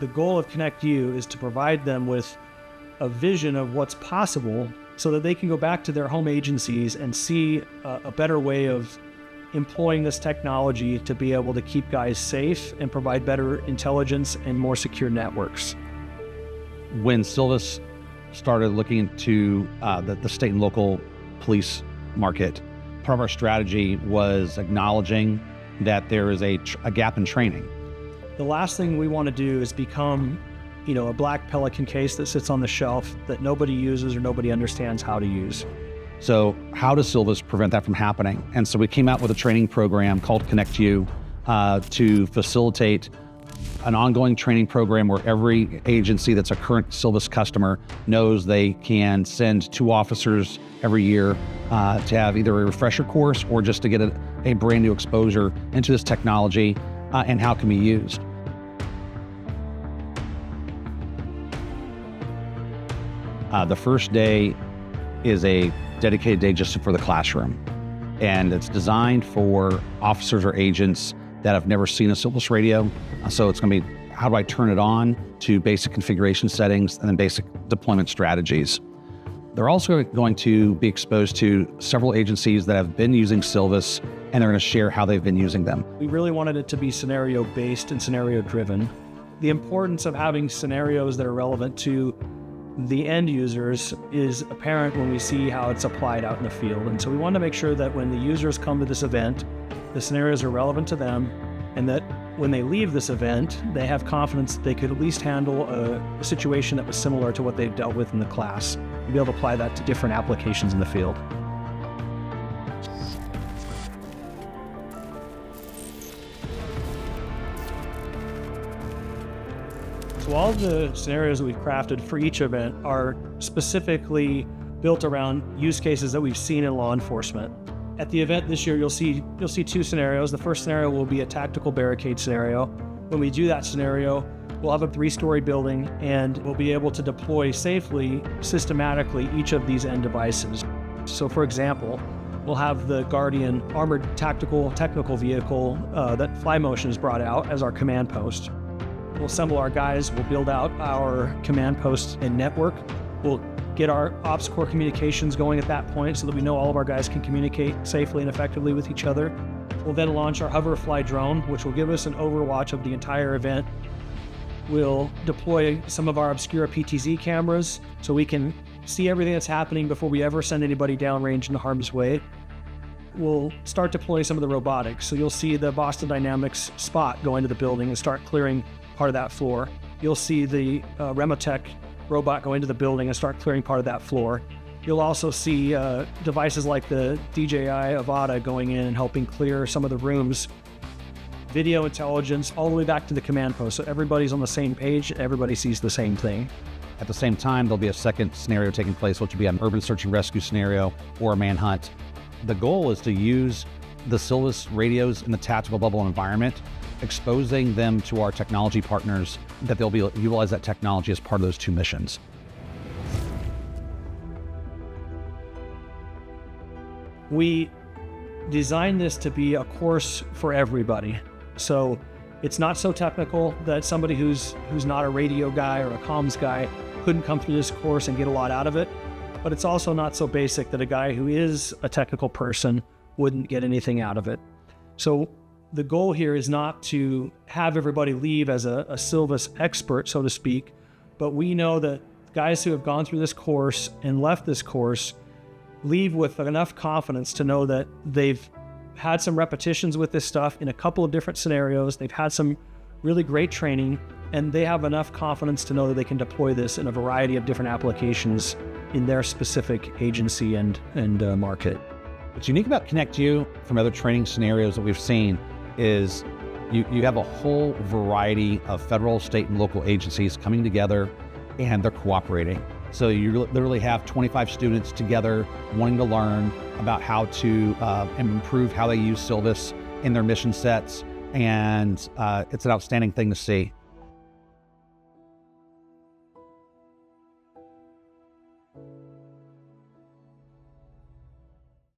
the goal of ConnectU is to provide them with a vision of what's possible so that they can go back to their home agencies and see a better way of employing this technology to be able to keep guys safe and provide better intelligence and more secure networks. When Silvus started looking into the state and local police market, part of our strategy was acknowledging that there is a gap in training. The last thing we want to do is become, you know, a black pelican case that sits on the shelf that nobody uses or nobody understands how to use. So how does Silvus prevent that from happening? And so we came out with a training program called ConnectU to facilitate an ongoing training program where every agency that's a current Silvus customer knows they can send 2 officers every year to have either a refresher course or just to get a brand new exposure into this technology and how it can be used. The first day is a dedicated day just for the classroom, and it's designed for officers or agents that have never seen a Silvus radio. So it's going to be, how do I turn it on, to basic configuration settings and then basic deployment strategies. They're also going to be exposed to several agencies that have been using Silvus, and they're going to share how they've been using them. We really wanted it to be scenario-based and scenario-driven. The importance of having scenarios that are relevant to the end users is apparent when we see how it's applied out in the field. And so we want to make sure that when the users come to this event, the scenarios are relevant to them, and that when they leave this event, they have confidence that they could at least handle a situation that was similar to what they've dealt with in the class, and be able to apply that to different applications in the field. So all the scenarios that we've crafted for each event are specifically built around use cases that we've seen in law enforcement. At the event this year, you'll see 2 scenarios. The first scenario will be a tactical barricade scenario. When we do that scenario, we'll have a 3-story building, and we'll be able to deploy safely, systematically, each of these end devices. So for example, we'll have the Guardian armored tactical technical vehicle that FlyMotion has brought out as our command post. We'll assemble our guys, we'll build out our command post and network. We'll get our ops core communications going at that point so that we know all of our guys can communicate safely and effectively with each other. We'll then launch our Hoverfly drone, which will give us an overwatch of the entire event. We'll deploy some of our Obscura PTZ cameras so we can see everything that's happening before we ever send anybody downrange into harm's way. We'll start deploying some of the robotics. So you'll see the Boston Dynamics Spot go into the building and start clearing part of that floor. You'll see the Remotec robot go into the building and start clearing part of that floor. You'll also see devices like the DJI Avada going in and helping clear some of the rooms. Video intelligence all the way back to the command post, so everybody's on the same page, everybody sees the same thing. At the same time, there'll be a second scenario taking place, which will be an urban search and rescue scenario or a manhunt. The goal is to use the Silvus radios in the tactical bubble environment, exposing them to our technology partners that they'll be able to utilize that technology as part of those 2 missions. We designed this to be a course for everybody. So it's not so technical that somebody who's not a radio guy or a comms guy couldn't come through this course and get a lot out of it. But it's also not so basic that a guy who is a technical person wouldn't get anything out of it. So the goal here is not to have everybody leave as a Silvus expert, so to speak, but we know that guys who have gone through this course and left this course leave with enough confidence to know that they've had some repetitions with this stuff in a couple of different scenarios, they've had some really great training, and they have enough confidence to know that they can deploy this in a variety of different applications in their specific agency and market. What's unique about ConnectU from other training scenarios that we've seen is you have a whole variety of federal, state, and local agencies coming together, and they're cooperating. So you literally have 25 students together wanting to learn about how to improve how they use Silvus in their mission sets, and it's an outstanding thing to see.